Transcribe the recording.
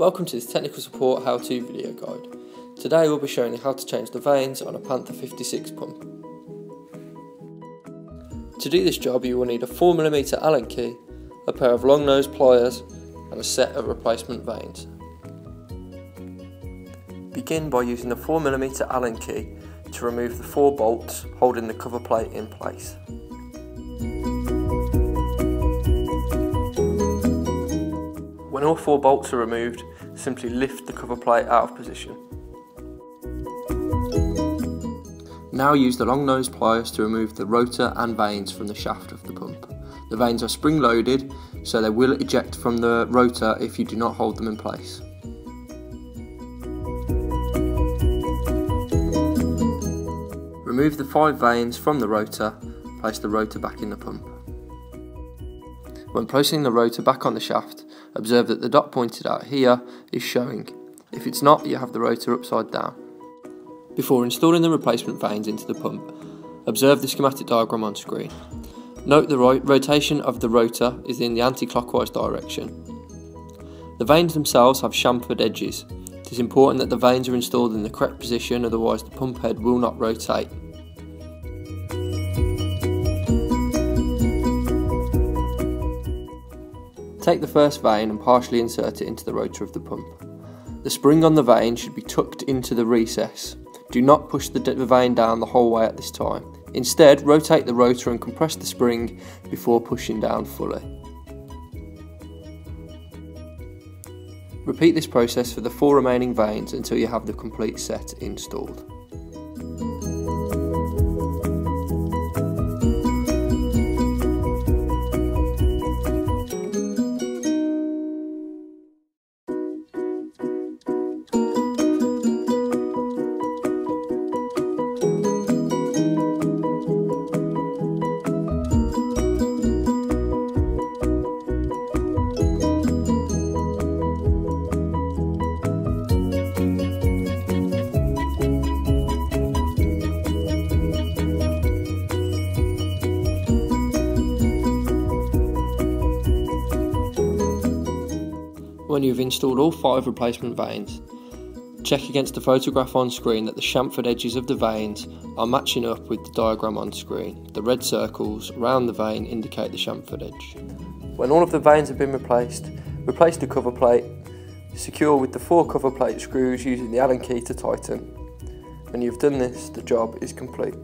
Welcome to this technical support how-to video guide. Today we'll be showing you how to change the vanes on a Panther 56 pump. To do this job you will need a 4mm Allen key, a pair of long nose pliers and a set of replacement vanes. Begin by using the 4mm Allen key to remove the 4 bolts holding the cover plate in place. When all 4 bolts are removed, simply lift the cover plate out of position. Now use the long nose pliers to remove the rotor and vanes from the shaft of the pump. The vanes are spring loaded, so they will eject from the rotor if you do not hold them in place. Remove the 5 vanes from the rotor, place the rotor back in the pump. When placing the rotor back on the shaft, observe that the dot pointed out here is showing. If it's not, you have the rotor upside down. Before installing the replacement vanes into the pump, observe the schematic diagram on screen. Note the rotation of the rotor is in the anti-clockwise direction. The vanes themselves have chamfered edges. It is important that the vanes are installed in the correct position, otherwise the pump head will not rotate. Take the first vane and partially insert it into the rotor of the pump. The spring on the vane should be tucked into the recess. Do not push the vane down the whole way at this time. Instead, rotate the rotor and compress the spring before pushing down fully. Repeat this process for the 4 remaining vanes until you have the complete set installed. When you've installed all 5 replacement vanes, check against the photograph on screen that the chamfered edges of the vanes are matching up with the diagram on screen. The red circles around the vane indicate the chamfered edge. When all of the vanes have been replaced, replace the cover plate, secure with the 4 cover plate screws using the Allen key to tighten. When you've done this, the job is complete.